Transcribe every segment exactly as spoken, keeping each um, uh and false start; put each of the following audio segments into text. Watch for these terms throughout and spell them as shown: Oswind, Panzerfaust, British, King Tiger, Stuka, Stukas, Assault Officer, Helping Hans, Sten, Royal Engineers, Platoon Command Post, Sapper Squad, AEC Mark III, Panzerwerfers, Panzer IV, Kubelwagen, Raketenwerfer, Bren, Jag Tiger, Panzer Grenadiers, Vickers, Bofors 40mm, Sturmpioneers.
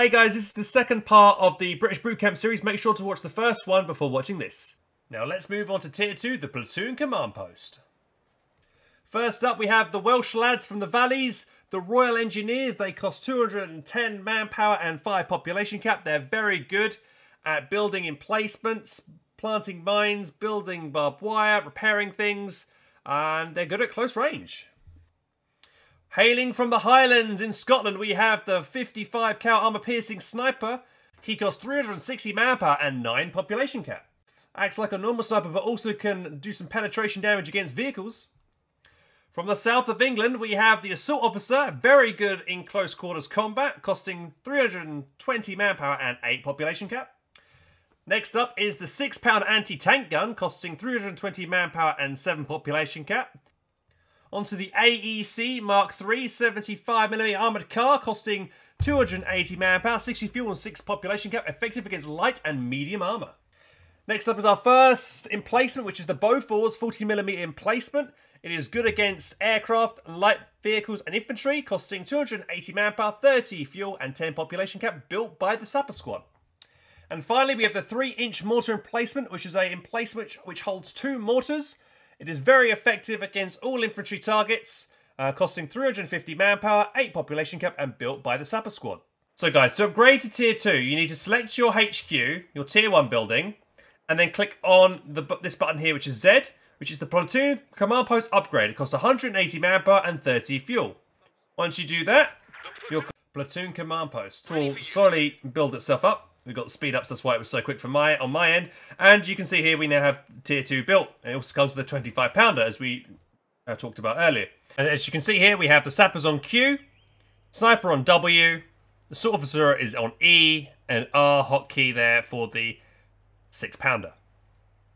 Hey guys, this is the second part of the British Bootcamp series. Make sure to watch the first one before watching this. Now let's move on to Tier two, the Platoon Command Post. First up we have the Welsh lads from the Valleys, the Royal Engineers. They cost two hundred and ten manpower and five population cap. They're very good at building emplacements, planting mines, building barbed wire, repairing things, and they're good at close range. Hailing from the Highlands in Scotland, we have the fifty-five cal armour-piercing sniper. He costs three hundred and sixty manpower and nine population cap. Acts like a normal sniper, but also can do some penetration damage against vehicles. From the south of England, we have the Assault Officer, very good in close quarters combat, costing three hundred and twenty manpower and eight population cap. Next up is the six pound anti-tank gun, costing three hundred and twenty manpower and seven population cap. Onto the A E C Mark three seventy-five millimeter armoured car, costing two hundred and eighty manpower, sixty fuel and six population cap, effective against light and medium armour. Next up is our first emplacement, which is the Bofors forty millimeter emplacement. It is good against aircraft, light vehicles and infantry, costing two hundred and eighty manpower, thirty fuel and ten population cap, built by the Sapper Squad. And finally we have the three inch mortar emplacement, which is an emplacement which, which holds two mortars. It is very effective against all infantry targets, uh, costing three hundred and fifty manpower, eight population cap, and built by the Sapper Squad. So guys, to upgrade to Tier two, you need to select your H Q, your Tier one building, and then click on the, this button here, which is Z, which is the Platoon Command Post upgrade. It costs one hundred and eighty manpower and thirty fuel. Once you do that, your Platoon Command Post will slowly build itself up. We've got the speed ups, that's why it was so quick for my on my end. And you can see here we now have Tier two built. It also comes with a twenty-five pounder, as we uh, talked about earlier. And as you can see here, we have the Sappers on Q, Sniper on W, the Assault Officer is on E, and R hotkey there for the six pounder.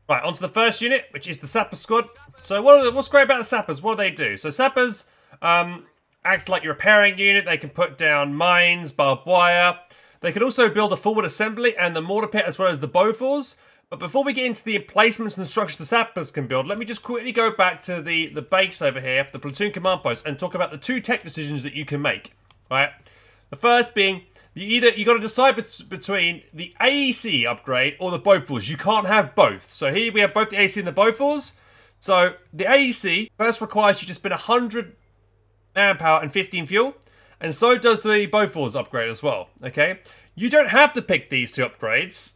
Right, onto the first unit, which is the Sapper Squad. So what are the, what's great about the Sappers? What do they do? So Sappers um, acts like your repairing unit. They can put down mines, barbed wire. They could also build a forward assembly and the mortar pit, as well as the Bofors. But before we get into the emplacements and the structures the Sappers can build, let me just quickly go back to the, the base over here, the Platoon Command Post, and talk about the two tech decisions that you can make. Right? The first being, you either you got to decide bet between the A E C upgrade or the Bofors. You can't have both. So here we have both the A E C and the Bofors. So the A E C first requires you to spend one hundred manpower and fifteen fuel. And so does the Bofors upgrade as well, okay? You don't have to pick these two upgrades.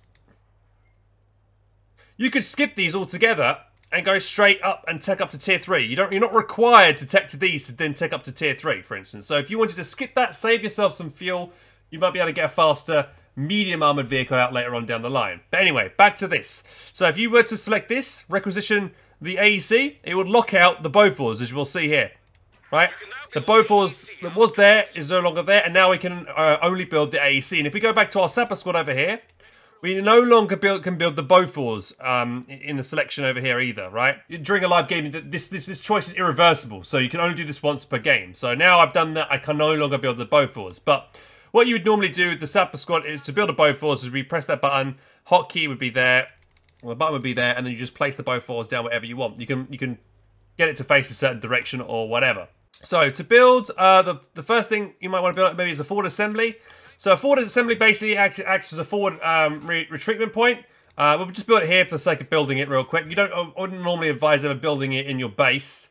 You could skip these altogether and go straight up and tech up to Tier three. You don't, you're not required to tech to these to then tech up to Tier three, for instance. So if you wanted to skip that, save yourself some fuel, you might be able to get a faster medium armoured vehicle out later on down the line. But anyway, back to this. So if you were to select this, requisition the A E C, it would lock out the Bofors, as you will see here. Right? The Bofors that was there is no longer there, and now we can uh, only build the A E C. And if we go back to our Sapper Squad over here, we no longer build, can build the Bofors um, in the selection over here either, right? During a live game, this, this, this choice is irreversible, so you can only do this once per game. So now I've done that, I can no longer build the Bofors. But what you would normally do with the Sapper Squad is to build a Bofors is we press that button, hotkey would be there, well, the button would be there, and then you just place the Bofors down wherever you want. You can, you can get it to face a certain direction or whatever. So to build, uh, the, the first thing you might want to build maybe is a forward assembly. So a forward assembly basically act, acts as a forward um, re retreatment point. Uh, we'll just build it here for the sake of building it real quick. You don't I wouldn't normally advise ever building it in your base.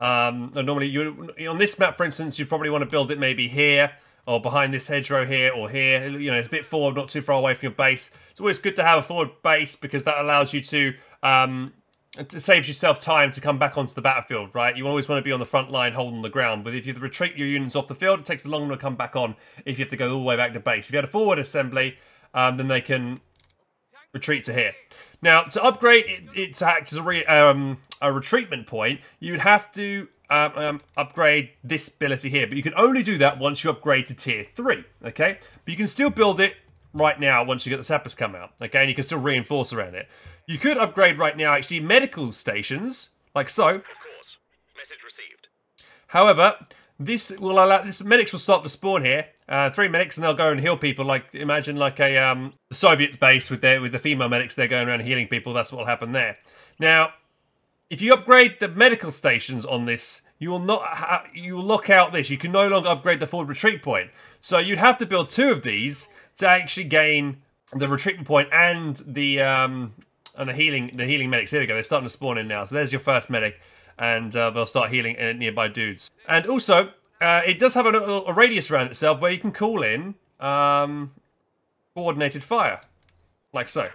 Um, normally, you on this map, for instance, you'd probably want to build it maybe here or behind this hedgerow here or here. You know, it's a bit forward, not too far away from your base. It's always good to have a forward base because that allows you to... Um, It saves yourself time to come back onto the battlefield, right? You always want to be on the front line holding the ground. But if you have to retreat your units off the field, it takes a long time to come back on if you have to go all the way back to base. If you had a forward assembly, um, then they can retreat to here. Now, to upgrade it, it to act as a, re, um, a retreatment point, you would have to um, um, upgrade this ability here. But you can only do that once you upgrade to Tier three, okay? But you can still build it right now once you get the Sappers come out, okay? And you can still reinforce around it. You could upgrade right now, actually, medical stations, like so. Of course. Message received. However, this will allow this medics will start to spawn here. Uh, three medics, and they'll go and heal people. Like imagine like a um, Soviet base with their with the female medics. They're going around healing people. That's what will happen there. Now, if you upgrade the medical stations on this, You will not. Ha you will lock out this. You can no longer upgrade the forward retreat point. So you'd have to build two of these to actually gain the retreatment point and the um, and the healing the healing medics. Here we go. They're starting to spawn in now. So there's your first medic, and uh, they'll start healing nearby dudes. And also, uh, it does have a, a radius around itself where you can call in um, coordinated fire, like so.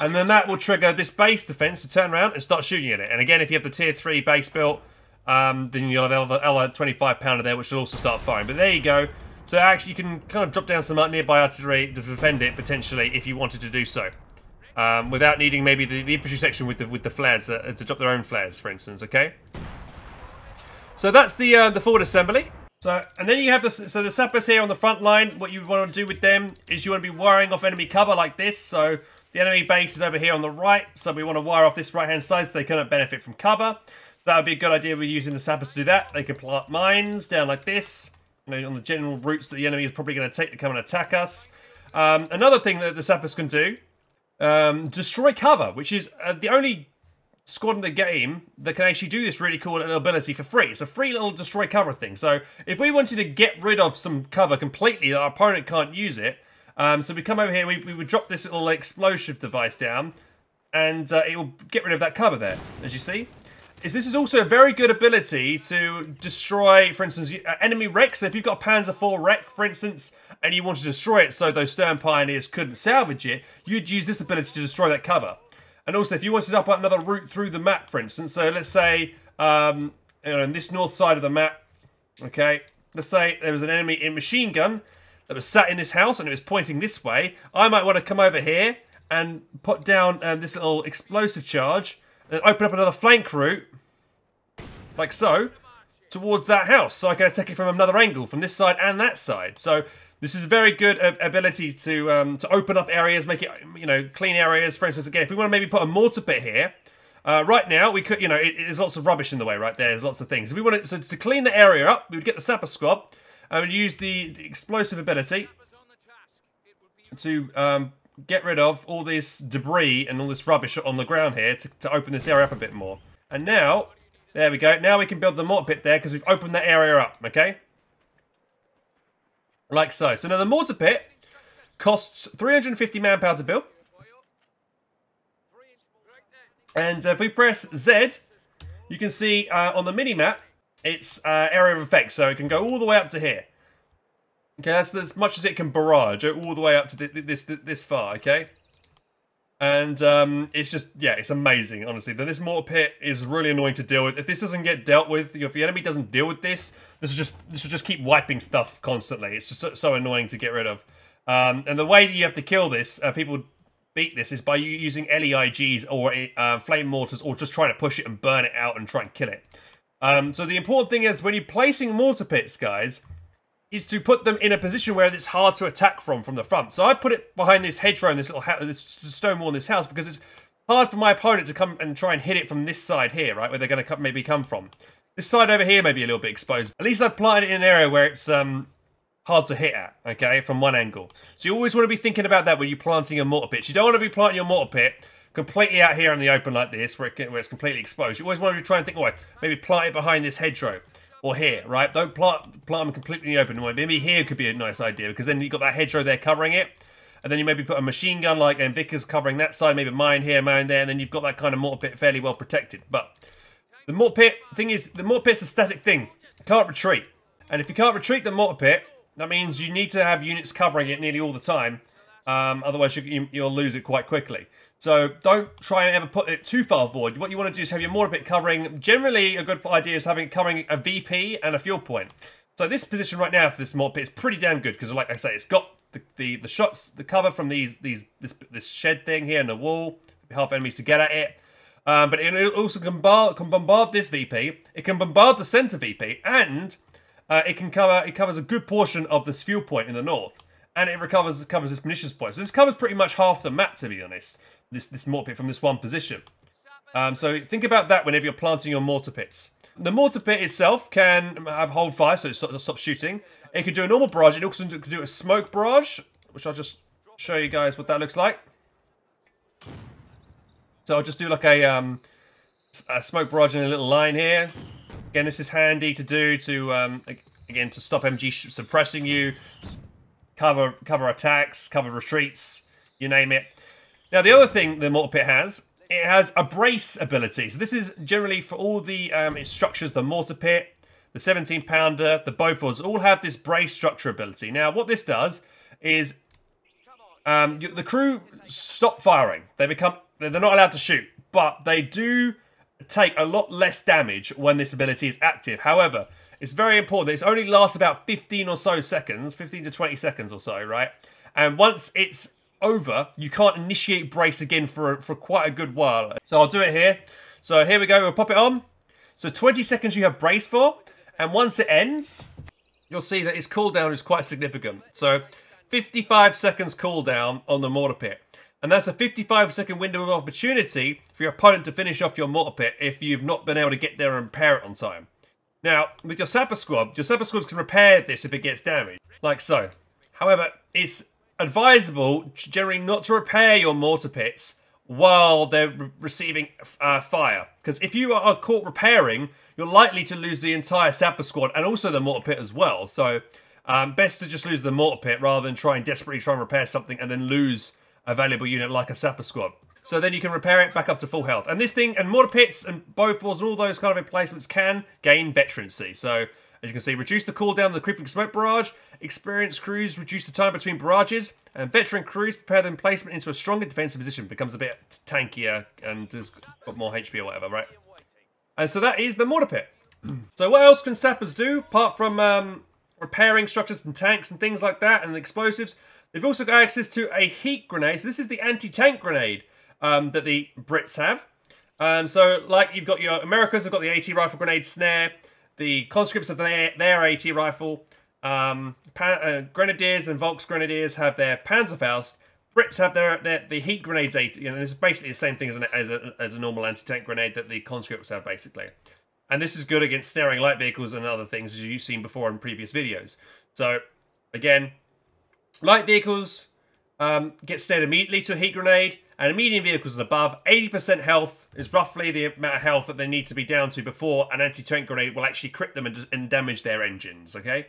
And then that will trigger this base defense to turn around and start shooting at it. And again, if you have the tier three base built, um, then you'll have another twenty-five pounder there, which will also start firing. But there you go. So actually, you can kind of drop down some nearby artillery to defend it potentially if you wanted to do so, um, without needing maybe the, the infantry section with the with the flares uh, to drop their own flares, for instance. Okay. So that's the uh, the forward assembly. So, and then you have the, so the sappers here on the front line. What you want to do with them is you want to be wiring off enemy cover like this. So the enemy base is over here on the right, so we want to wire off this right-hand side so they cannot benefit from cover. So that would be a good idea. We're using the sappers to do that. They can plant mines down like this, you know, on the general routes that the enemy is probably going to take to come and attack us. Um, another thing that the sappers can do, um, destroy cover, which is uh, the only squad in the game that can actually do this really cool little ability for free. It's a free little destroy cover thing. So if we wanted to get rid of some cover completely, our opponent can't use it. Um, so we come over here, we, we would drop this little explosive device down, and uh, it will get rid of that cover there, as you see. Is this is also a very good ability to destroy, for instance, enemy wrecks. So if you've got a Panzer four wreck, for instance, and you want to destroy it so those Sturmpioneers couldn't salvage it, you'd use this ability to destroy that cover. And also, if you wanted to up another route through the map, for instance, so let's say, um, you know, on this north side of the map, okay, let's say there was an enemy in machine gun, that was sat in this house and it was pointing this way. I might want to come over here and put down um, this little explosive charge and open up another flank route, like so, towards that house. So I can attack it from another angle, from this side and that side. So this is a very good uh, ability to um, to open up areas, make it, you know, clean areas. For instance, again, if we want to maybe put a mortar pit here, uh, right now we could, you know, it, there's lots of rubbish in the way right there. There's lots of things. If we wanted, so to clean the area up, we would get the Sapper Squad. I would use the explosive ability to um, get rid of all this debris and all this rubbish on the ground here to, to open this area up a bit more. And now, there we go. Now we can build the mortar pit there because we've opened that area up, okay? Like so. So now the mortar pit costs three hundred fifty manpower to build. And if we press Z, you can see uh, on the mini-map, it's uh, area of effect, so it can go all the way up to here. Okay, that's as much as it can barrage, all the way up to this this, this far, okay? And um, it's just, yeah, it's amazing, honestly. This mortar pit is really annoying to deal with. If this doesn't get dealt with, if the enemy doesn't deal with this, this will just, this will just keep wiping stuff constantly. It's just so, so annoying to get rid of. Um, and the way that you have to kill this, uh, people beat this, is by using L E I Gs or uh, flame mortars, or just trying to push it and burn it out and try and kill it. Um, so the important thing is, when you're placing mortar pits, guys, is to put them in a position where it's hard to attack from, from the front. So I put it behind this hedgerow and this little this stone wall in this house, because it's hard for my opponent to come and try and hit it from this side here, right, where they're going to come, maybe come from. This side over here may be a little bit exposed. At least I planted it in an area where it's um, hard to hit at, okay, from one angle. So you always want to be thinking about that when you're planting a mortar pit. You don't want to be planting your mortar pit completely out here in the open like this, where, it, where it's completely exposed. You always want to try and think, oh, maybe plant it behind this hedgerow, or here, right? Don't plant, plant them completely in the open. Maybe here could be a nice idea, because then you've got that hedgerow there covering it, and then you maybe put a machine gun like and Vickers covering that side, maybe mine here, mine there, and then you've got that kind of mortar pit fairly well protected. But the mortar pit thing is, the mortar pit's a static thing. You can't retreat. And if you can't retreat the mortar pit, that means you need to have units covering it nearly all the time. Um, otherwise, you, you'll lose it quite quickly. So don't try and ever put it too far forward. What you want to do is have your mortar pit covering. Generally, a good idea is having it covering a V P and a fuel point. So this position right now for this mortar pit is pretty damn good, because, like I say, it's got the, the the shots, the cover from these these this this shed thing here and the wall, half enemies to get at it. Um, but it also can bombard, can bombard this V P. It can bombard the center V P, and uh, it can cover it covers a good portion of this fuel point in the north. And it recovers covers this munitions point. So this covers pretty much half the map, to be honest. This this mortar pit from this one position. Um, so think about that whenever you're planting your mortar pits. The mortar pit itself can have hold fire, so it stops, stops shooting. It can do a normal barrage. It also can do a smoke barrage, which I'll just show you guys what that looks like. So I'll just do like a, um, a smoke barrage in a little line here. Again, this is handy to do to, um, again, to stop M G suppressing you, cover cover attacks, cover retreats, you name it. Now, the other thing the mortar pit has, it has a brace ability. So this is generally for all the um, structures, the mortar pit, the seventeen pounder, the Bofors, all have this brace structure ability. Now, what this does is um, you, the crew stop firing. They become, they're not allowed to shoot, but they do take a lot less damage when this ability is active. However, it's very important that it only lasts about fifteen or so seconds, fifteen to twenty seconds or so, right? And once it's over, you can't initiate brace again for, for quite a good while. So I'll do it here. So here we go, we'll pop it on. So twenty seconds you have brace for, and once it ends, you'll see that its cooldown is quite significant. So fifty-five seconds cooldown on the mortar pit. And that's a fifty-five second window of opportunity for your opponent to finish off your mortar pit if you've not been able to get there and repair it on time. Now, with your Sapper Squad, your Sapper Squad can repair this if it gets damaged, like so. However, it's advisable generally not to repair your mortar pits while they're re receiving uh, fire. Because if you are caught repairing, you're likely to lose the entire Sapper Squad and also the mortar pit as well. So, um, best to just lose the mortar pit rather than try and desperately try and repair something and then lose a valuable unit like a Sapper Squad. So then you can repair it back up to full health. And this thing, and mortar pits and Bofors and all those kind of emplacements can gain veterancy. So as you can see, reduce the cooldown of the creeping smoke barrage, experienced crews reduce the time between barrages, and veteran crews prepare the emplacement into a stronger defensive position. Becomes a bit tankier and has got more H P or whatever, right? And so that is the mortar pit. So what else can sappers do apart from um, repairing structures and tanks and things like that and explosives? They've also got access to a heat grenade. So this is the anti-tank grenade um, that the Brits have. Um, so like you've got your Americans have got the AT rifle grenade snare, the conscripts have their, their AT rifle, um, uh, Grenadiers and Volks Grenadiers have their Panzerfaust, Brits have their, their the heat grenades, and you know, this is basically the same thing as, an, as, a, as a normal anti-tank grenade that the conscripts have basically. And this is good against snaring light vehicles and other things as you've seen before in previous videos. So again, light vehicles um, get snared immediately to a heat grenade, and medium vehicles and above, eighty percent health is roughly the amount of health that they need to be down to before an anti-tank grenade will actually crit them and, and damage their engines, okay?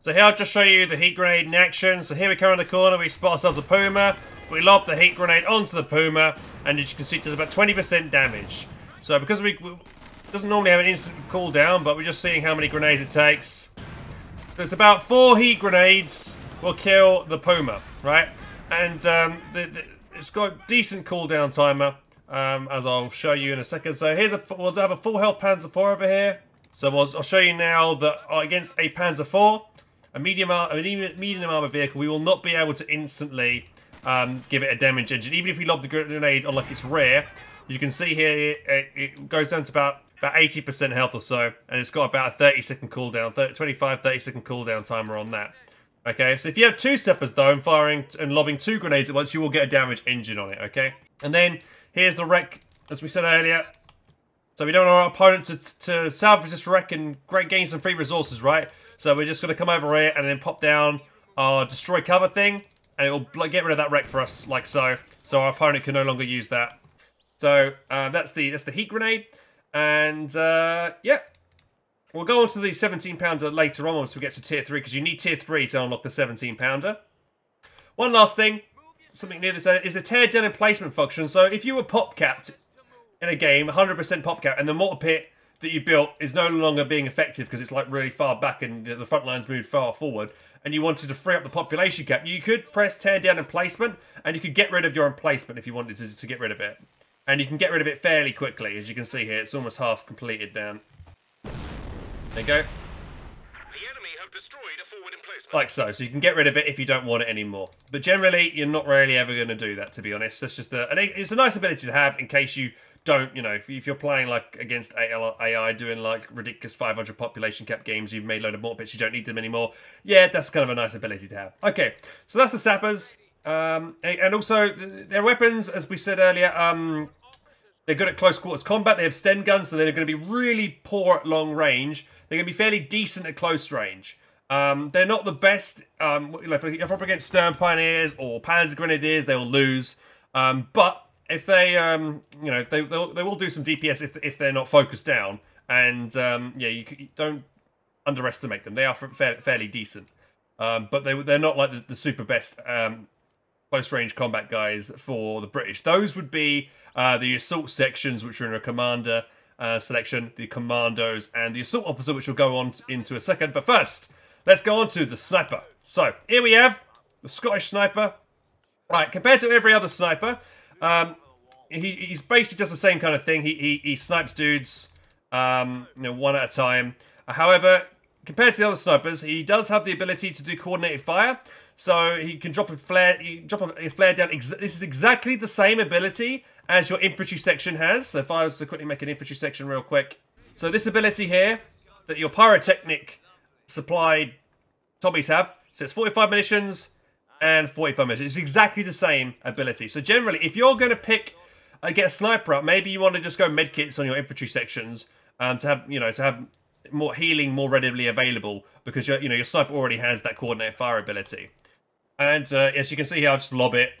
So here I'll just show you the heat grenade in action. So here we come in the corner, we spot ourselves a Puma, we lob the heat grenade onto the Puma, and as you can see, it does about twenty percent damage. So because we, we doesn't normally have an instant cooldown, but we're just seeing how many grenades it takes. There's about four heat grenades will kill the Puma, right? And um, the, the, it's got a decent cooldown timer, um, as I'll show you in a second. So here's a, we'll have a full health Panzer four over here. So we'll, I'll show you now that against a Panzer four, a medium, a medium armor vehicle, we will not be able to instantly um, give it a damage engine. Even if we lob the grenade on like it's rare, you can see here it, it goes down to about about eighty percent health or so, and it's got about a thirty second cooldown, thirty, twenty-five, thirty second cooldown timer on that. Okay, so if you have two sappers though, and firing and lobbing two grenades at once, you will get a damage engine on it, okay? And then, here's the wreck, as we said earlier. So we don't want our opponents to, to salvage this wreck and gain some free resources, right? So we're just going to come over here and then pop down our destroy cover thing, and it will get rid of that wreck for us, like so. So our opponent can no longer use that. So, uh, that's the that's the heat grenade. And, uh, yeah. We'll go on to the seventeen pounder later on once we get to tier three, because you need tier three to unlock the seventeen pounder. One last thing, something near this is a teardown emplacement function. So if you were pop-capped in a game, one hundred percent pop-capped, and the mortar pit that you built is no longer being effective because it's like really far back and the front lines moved far forward, and you wanted to free up the population cap, you could press teardown emplacement, and you could get rid of your emplacement if you wanted to, to get rid of it. And you can get rid of it fairly quickly, as you can see here. It's almost half completed then. There you go. The enemy have destroyed a forward emplacement. Like so, so you can get rid of it if you don't want it anymore. But generally, you're not really ever going to do that, to be honest. That's just a, it's a nice ability to have in case you don't, you know, if you're playing like against A I, doing like ridiculous five hundred population cap games, you've made a load of mortar pits, you don't need them anymore. Yeah, that's kind of a nice ability to have. Okay, so that's the sappers, um, and also their weapons, as we said earlier. Um, They're good at close quarters combat, they have Sten guns, so they're going to be really poor at long range. They're going to be fairly decent at close range. Um, they're not the best, um, if you're up against Sturmpioneers or Panzer Grenadiers, they will lose. Um, but if they, um, you know, they they'll, they will do some D P S if if they're not focused down, and um, yeah, you, you don't underestimate them. They are fa fairly decent, um, but they they're not like the, the super best um, close range combat guys for the British. Those would be uh, the assault sections, which are in a commander uh, selection, the commandos, and the assault officer, which will go on into a second. But first, let's go on to the sniper. So here we have the Scottish sniper. Right, compared to every other sniper, um, he he's basically just the same kind of thing. He he, he snipes dudes, um, you know, one at a time. However, compared to the other snipers, he does have the ability to do coordinated fire. So he can drop a flare, he drop a flare down. This is exactly the same ability as your infantry section has. So if I was to quickly make an infantry section real quick, so this ability here that your pyrotechnic supplied Tommies have. So it's forty-five munitions. And forty-five minutes. It's exactly the same ability. So generally, if you're going to pick, uh, get a sniper up, maybe you want to just go medkits on your infantry sections um, to have, you know, to have more healing more readily available because your, you know, your sniper already has that coordinated fire ability. And uh, as you can see here, I'll just lob it.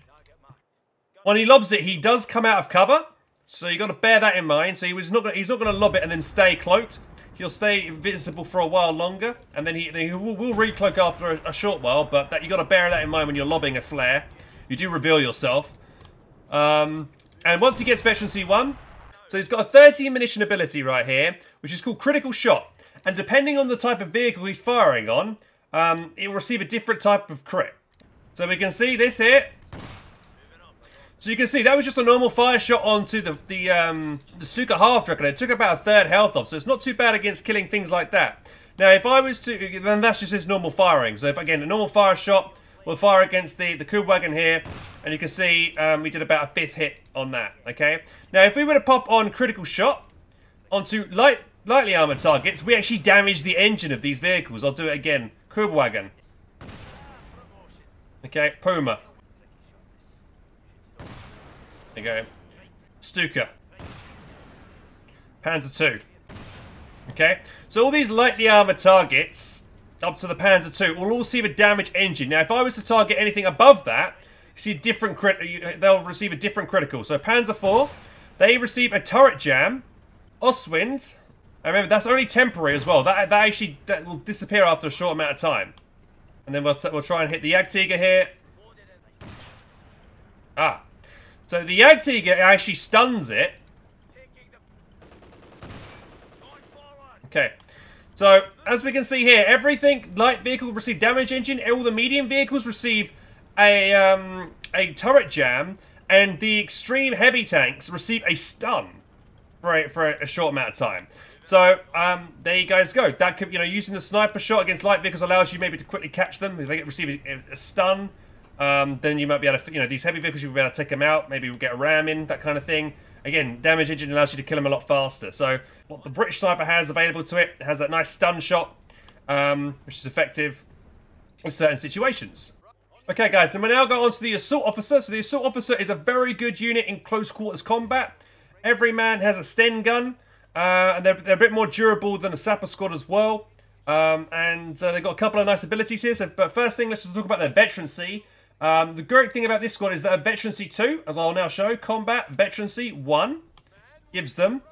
When he lobs it, he does come out of cover, so you got to bear that in mind. So he was not, gonna, he's not going to lob it and then stay cloaked. He'll stay invisible for a while longer, and then he, then he will, will recloak after a, a short while, but that you got to bear that in mind when you're lobbing a flare. You do reveal yourself. Um, and once he gets efficiency one, so he's got a thirty munition ability right here, which is called critical shot. And depending on the type of vehicle he's firing on, um, it will receive a different type of crit. So we can see this here. So you can see that was just a normal fire shot onto the the, um, the Stuka half track, and it took about a third health off, so it's not too bad against killing things like that. Now, if I was to, then that's just his normal firing. So if again, a normal fire shot will fire against the the Kubelwagen here, and you can see um, we did about a fifth hit on that. Okay. Now, if we were to pop on critical shot onto light lightly armored targets, we actually damage the engine of these vehicles. I'll do it again. Kubelwagen. Okay, Puma. Go Stuka, Panzer two. Okay, so all these lightly armored targets up to the Panzer two will all receive a damage engine. Now, if I was to target anything above that, you see different crit, they'll receive a different critical. So Panzer four, they receive a turret jam. Oswind, and remember that's only temporary as well. That that actually that will disappear after a short amount of time. And then we'll we'll try and hit the Jag Tiger here. Ah. So the Jag Tiger actually stuns it. Okay. So, as we can see here, everything, light vehicle receive damage engine, all the medium vehicles receive a, um, a turret jam, and the extreme heavy tanks receive a stun for a, for a short amount of time. So, um, there you guys go. That could, you know, using the sniper shot against light vehicles allows you maybe to quickly catch them. If they receive a, a stun. Um, then you might be able to, you know, these heavy vehicles, you'll be able to take them out. Maybe we'll get a ram in, that kind of thing. Again, damage engine allows you to kill them a lot faster. So, what the British sniper has available to it, it has that nice stun shot, um, which is effective in certain situations. Okay, guys, and we now go on to the assault officer. So, the assault officer is a very good unit in close quarters combat. Every man has a Sten gun, uh, and they're, they're a bit more durable than a Sapper Squad as well. Um, and uh, they've got a couple of nice abilities here. So, but first thing, let's just talk about their veterancy. Um, the great thing about this squad is that a veterancy two, as I'll now show, combat veterancy one gives them,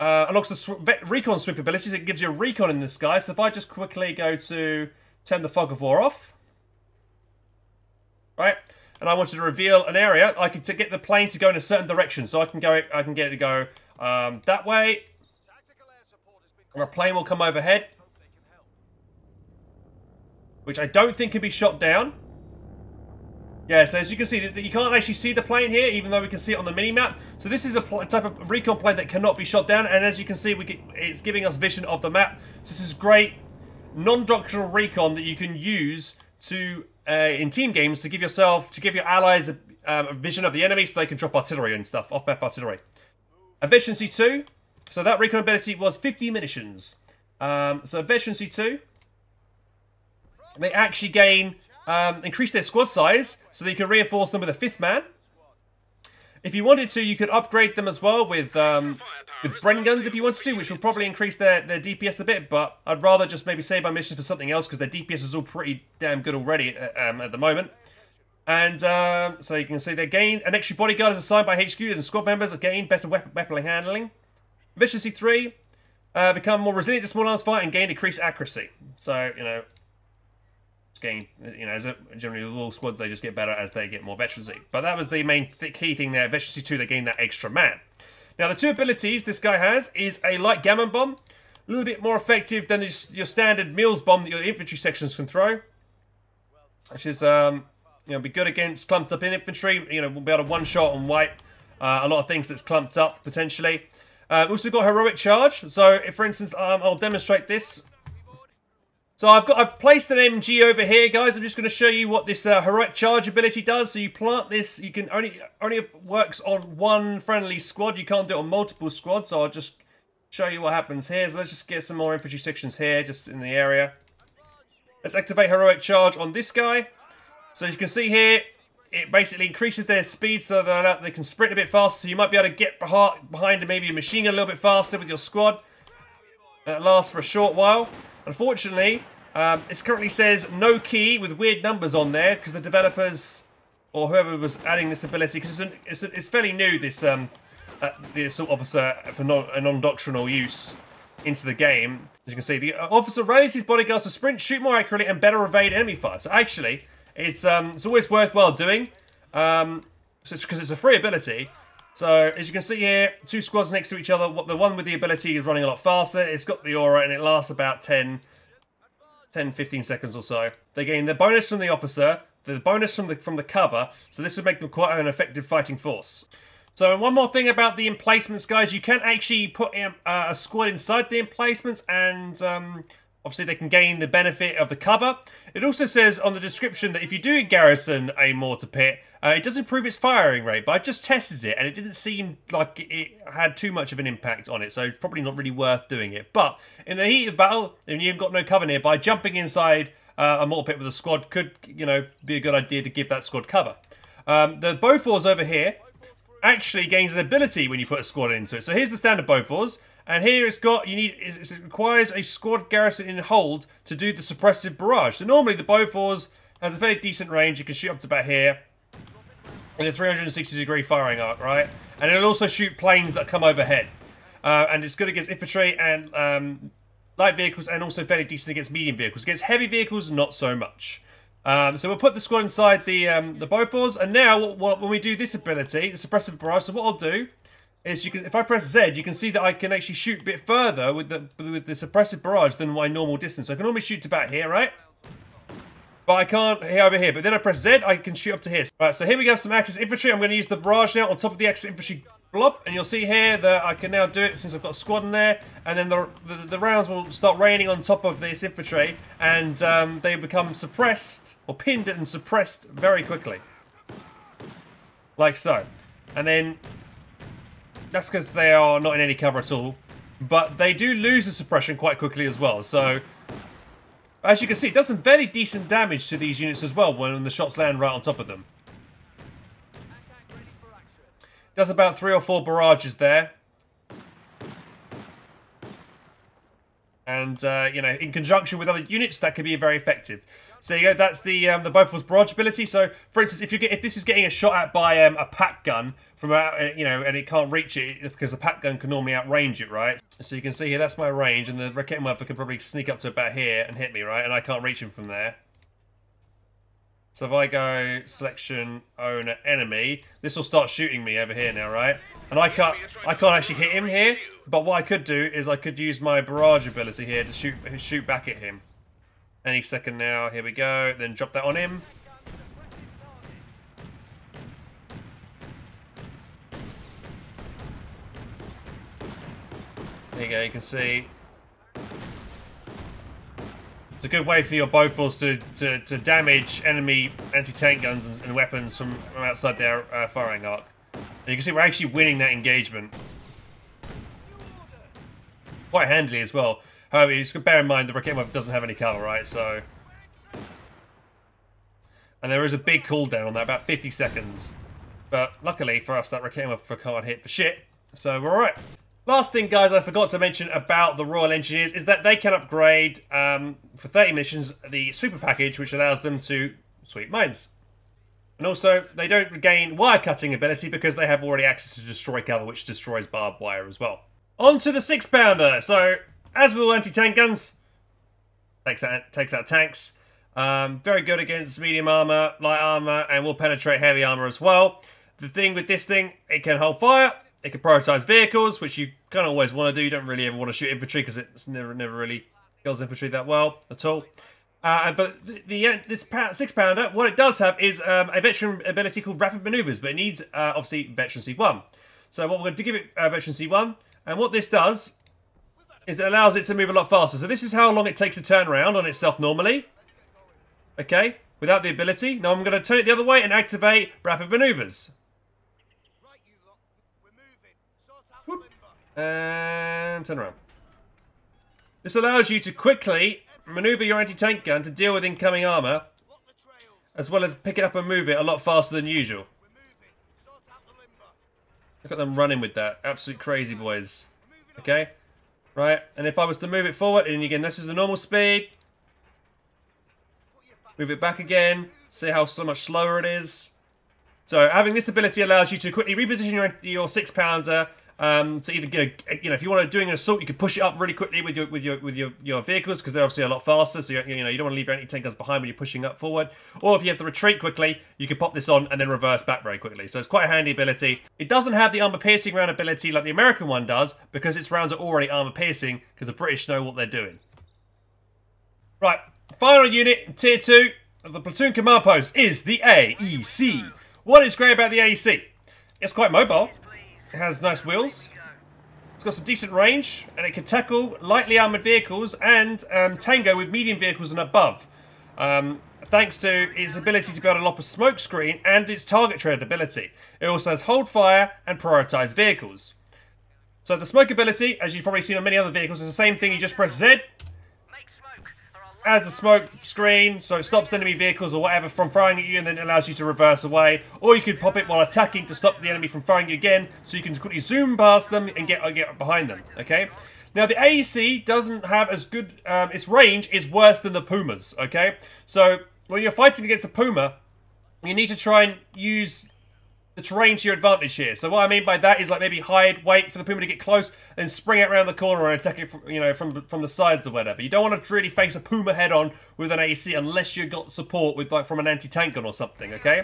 uh, unlocks the sw recon sweep abilities, it gives you a recon in this guy. So if I just quickly go to turn the fog of war off, right, and I wanted to reveal an area, I could to get the plane to go in a certain direction, so I can go, I can get it to go um, that way, and a plane will come overhead, which I don't think can be shot down. Yeah, so as you can see, you can't actually see the plane here, even though we can see it on the mini-map. So this is a type of recon plane that cannot be shot down, and as you can see, we can, it's giving us vision of the map. So this is great non-doctrinal recon that you can use to uh, in team games to give yourself, to give your allies a, um, a vision of the enemy so they can drop artillery and stuff, off-map artillery. Efficiency two, so that recon ability was fifty munitions. Um, so efficiency two, they actually gain... Um, increase their squad size so that you can reinforce them with a fifth man. If you wanted to, you could upgrade them as well with um, with Bren guns if you wanted to, which will probably increase their, their D P S a bit, but I'd rather just maybe save my missions for something else because their D P S is all pretty damn good already um, at the moment. And um, so you can see they gain an extra bodyguard is assigned by H Q, and squad members gain better weapon weaponly handling. Efficiency three, uh, become more resilient to small arms fire and gain increased accuracy. So you know, it's gain you know as a, generally with all squads they just get better as they get more veterancy. But that was the main th key thing there. Efficiency two, they gain that extra man. Now the two abilities this guy has is a light gammon bomb, a little bit more effective than this, your standard Mills bomb that your infantry sections can throw, which is um. You know, be good against clumped up in infantry. You know, we'll be able to one-shot and wipe uh, a lot of things that's clumped up, potentially. Uh, we've also got heroic charge. So, if, for instance, um, I'll demonstrate this. So, I've got I've placed an M G over here, guys. I'm just going to show you what this uh, heroic charge ability does. So, you plant this. You can only, only if it works on one friendly squad. You can't do it on multiple squads. So, I'll just show you what happens here. So, let's just get some more infantry sections here, just in the area. Let's activate heroic charge on this guy. So as you can see here, it basically increases their speed so that they can sprint a bit faster. So you might be able to get behind maybe a machine gun a little bit faster with your squad. That lasts for a short while. Unfortunately, um, it currently says no key with weird numbers on there because the developers or whoever was adding this ability, because it's, it's, it's fairly new, this um, uh, the assault officer for non, a non-doctrinal use into the game. As you can see, the officer raises his bodyguards to sprint, shoot more accurately, and better evade enemy fire. So actually, It's um, it's always worthwhile doing, um, so it's because it's a free ability. So as you can see here, two squads next to each other. The one with the ability is running a lot faster. It's got the aura, and it lasts about ten, ten, fifteen seconds or so. They gain the bonus from the officer, the bonus from the from the cover. So this would make them quite an effective fighting force. So one more thing about the emplacements, guys. You can actually put in, uh, a squad inside the emplacements and. Um, Obviously, they can gain the benefit of the cover. It also says on the description that if you do garrison a mortar pit, uh, it does improve its firing rate, but I just tested it, and it didn't seem like it had too much of an impact on it, so it's probably not really worth doing it. But in the heat of battle, and you've got no cover nearby, jumping inside uh, a mortar pit with a squad could, you know, be a good idea to give that squad cover. Um, the Bofors over here actually gains an ability when you put a squad into it. So here's the standard Bofors. And here it's got, you need, it requires a squad garrison in hold to do the suppressive barrage. So normally the Bofors has a very decent range. You can shoot up to about here in a three hundred sixty degree firing arc, right? And it'll also shoot planes that come overhead. Uh, and it's good against infantry and um, light vehicles, and also fairly decent against medium vehicles. Against heavy vehicles, not so much. Um, so we'll put the squad inside the, um, the Bofors. And now what, what, when we do this ability, the suppressive barrage, so what I'll do... Is you can, if I press Z, you can see that I can actually shoot a bit further with the with the suppressive barrage than my normal distance. I can normally shoot to about here, right? But I can't here over here. But then I press Z, I can shoot up to here. All right, so here we go, some Axis infantry. I'm going to use the barrage now on top of the Axis infantry blob, and you'll see here that I can now do it since I've got a squad in there. And then the the, the rounds will start raining on top of this infantry, and um, they become suppressed or pinned and suppressed very quickly, like so, and then. That's because they are not in any cover at all. But they do lose the suppression quite quickly as well. So, as you can see, it does some very decent damage to these units as well when the shots land right on top of them. Does about three or four barrages there. And, uh, you know, in conjunction with other units, that could be very effective. So there you go, that's the um, the Bofors barrage ability. So, for instance, if you get if this is getting a shot at by um, a pack gun from out, you know, and it can't reach it because the pack gun can normally outrange it, right? So you can see here that's my range, and the Raketenwerfer can probably sneak up to about here and hit me, right? And I can't reach him from there. So if I go selection owner enemy, this will start shooting me over here now, right? And I can't I can't actually hit him here, but what I could do is I could use my barrage ability here to shoot shoot back at him. Any second now, here we go, then drop that on him. There you go, you can see. It's a good way for your Bofors to, to, to damage enemy anti-tank guns and, and weapons from, from outside their uh, firing arc. And you can see we're actually winning that engagement. Quite handily as well. However, you just bear in mind the Raketenwerfer doesn't have any cover, right? So, and there is a big cooldown on that, about fifty seconds. But luckily for us, that Raketenwerfer can't hit for shit, so we're all right. Last thing, guys, I forgot to mention about the Royal Engineers is that they can upgrade um, for thirty missions the super package, which allows them to sweep mines. And also, they don't regain wire-cutting ability because they have already access to destroy cover, which destroys barbed wire as well. On to the six-pounder! So, as with all anti-tank guns, takes out, takes out tanks. Um, very good against medium armour, light armour, and will penetrate heavy armour as well. The thing with this thing, it can hold fire, it can prioritise vehicles, which you kind of always want to do. You don't really ever want to shoot infantry because it's never, never really kills infantry that well at all. Uh, but the, the this six pounder, what it does have is um, a veteran ability called Rapid Maneuvers, but it needs uh, obviously veteran C one. So what we're going to give it uh, veteran C one, and what this does is it allows it to move a lot faster. So this is how long it takes to turn around on itself normally. Okay, without the ability. Now I'm going to turn it the other way and activate Rapid Maneuvers. Whoop. And turn around. This allows you to quickly maneuver your anti-tank gun to deal with incoming armour, as well as pick it up and move it a lot faster than usual. Look at them running with that. Absolute crazy boys. Okay? Right, and if I was to move it forward, and again, this is the normal speed. Move it back again. See how so much slower it is. So having this ability allows you to quickly reposition your, your six-pounder Um, so either get a, you know, if you want to do an assault, you can push it up really quickly with your with your with your, your vehicles because they're obviously a lot faster. So you, you know you don't want to leave your anti-tank guns behind when you're pushing up forward. Or if you have to retreat quickly, you can pop this on and then reverse back very quickly. So it's quite a handy ability. It doesn't have the armor-piercing round ability like the American one does because its rounds are already armor-piercing because the British know what they're doing. Right, final unit in tier two of the platoon command post is the A E C. What is great about the A E C? It's quite mobile. It has nice wheels, it's got some decent range, and it can tackle lightly armoured vehicles and um, tango with medium vehicles and above. Um, thanks to its ability to build a lot of smoke screen and its target trade ability. It also has hold fire and prioritise vehicles. So the smoke ability, as you've probably seen on many other vehicles, is the same thing. You just press Z, adds a smoke screen, so it stops enemy vehicles or whatever from firing at you and then allows you to reverse away. Or you could pop it while attacking to stop the enemy from firing you again, so you can quickly zoom past them and get, get behind them, okay? Now the A E C doesn't have as good, um, its range is worse than the Pumas, okay? So when you're fighting against a Puma, you need to try and use the terrain to your advantage here. So what I mean by that is like maybe hide, wait for the Puma to get close, and spring out around the corner and attack it from, you know, from from the sides or whatever. You don't want to really face a Puma head on with an A E C unless you've got support with like from an anti-tank gun or something. Okay,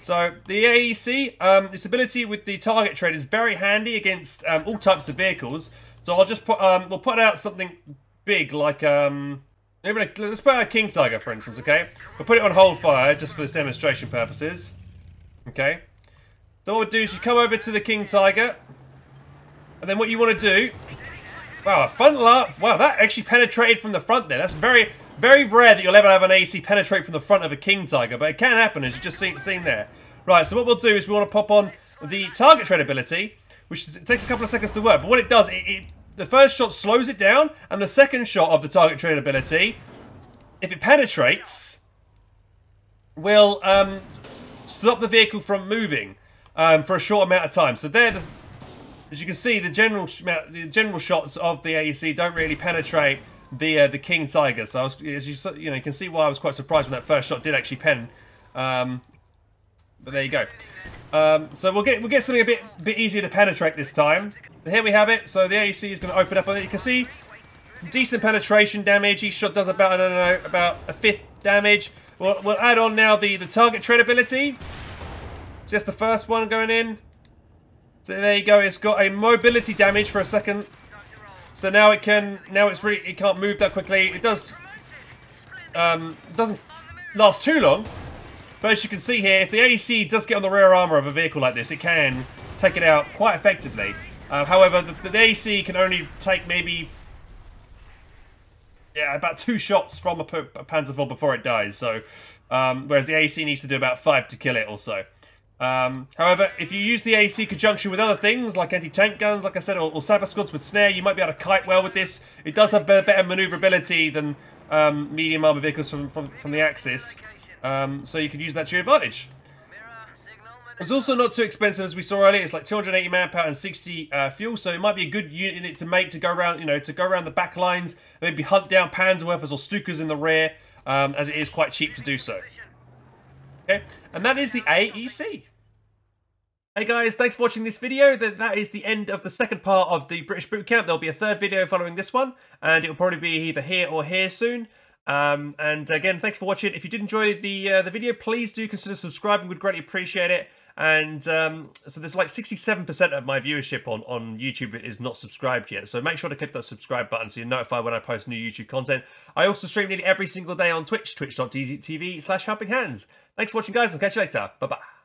so the A E C, um, its ability with the target trade is very handy against um, all types of vehicles. So I'll just put, um, we'll put out something big like um, maybe a, let's put out a King Tiger for instance. Okay, we'll put it on hold fire just for this demonstration purposes. Okay. So what we'll do is you come over to the King Tiger, and then what you want to do, wow, a front laugh, wow, that actually penetrated from the front there. That's very, very rare that you'll ever have an A E C penetrate from the front of a King Tiger, but it can happen as you've just seen, seen there. Right, so what we'll do is we want to pop on the target trade ability, which is, takes a couple of seconds to work, but what it does, it, it, the first shot slows it down, and the second shot of the target trade ability, if it penetrates, will um, stop the vehicle from moving. Um, for a short amount of time. So there, the, as you can see, the general the general shots of the A E C don't really penetrate the uh, the King Tiger. So I was, as you you know, you can see why I was quite surprised when that first shot did actually pen. Um, but there you go. Um, so we'll get we'll get something a bit bit easier to penetrate this time. So here we have it. So the A E C is going to open up. You can see some decent penetration damage. Each shot does about I don't know about a fifth damage. We'll we'll add on now the the target trade ability. So that's the first one going in. So there you go. It's got a mobility damage for a second. So now it can. Now it's really. It can't move that quickly. It does. Um, doesn't last too long. But as you can see here, if the A E C does get on the rear armor of a vehicle like this, it can take it out quite effectively. Uh, however, the, the A E C can only take maybe yeah about two shots from a, a Panzer four before it dies. So um, whereas the A E C needs to do about five to kill it or so. Um, however, if you use the A E C conjunction with other things, like anti-tank guns, like I said, or, or Sapper Squads with snare, you might be able to kite well with this. It does have better, better manoeuvrability than um, medium armor vehicles from, from, from the Axis, um, so you can use that to your advantage. It's also not too expensive, as we saw earlier. It's like two hundred eighty manpower and sixty uh, fuel, so it might be a good unit to make to go around, you know, to go around the back lines, and maybe hunt down Panzerwerfers or Stukas in the rear, um, as it is quite cheap to do so. Okay, and that is the A E C. Hey guys, thanks for watching this video. That is the end of the second part of the British boot camp. There'll be a third video following this one, and it'll probably be either here or here soon. Um, and again, thanks for watching. If you did enjoy the uh, the video, please do consider subscribing. We'd greatly appreciate it. And um, so there's like sixty-seven percent of my viewership on, on YouTube is not subscribed yet. So make sure to click that subscribe button so you're notified when I post new YouTube content. I also stream nearly every single day on Twitch, twitch dot t v slash helping hands. Thanks for watching, guys, and catch you later. Bye-bye.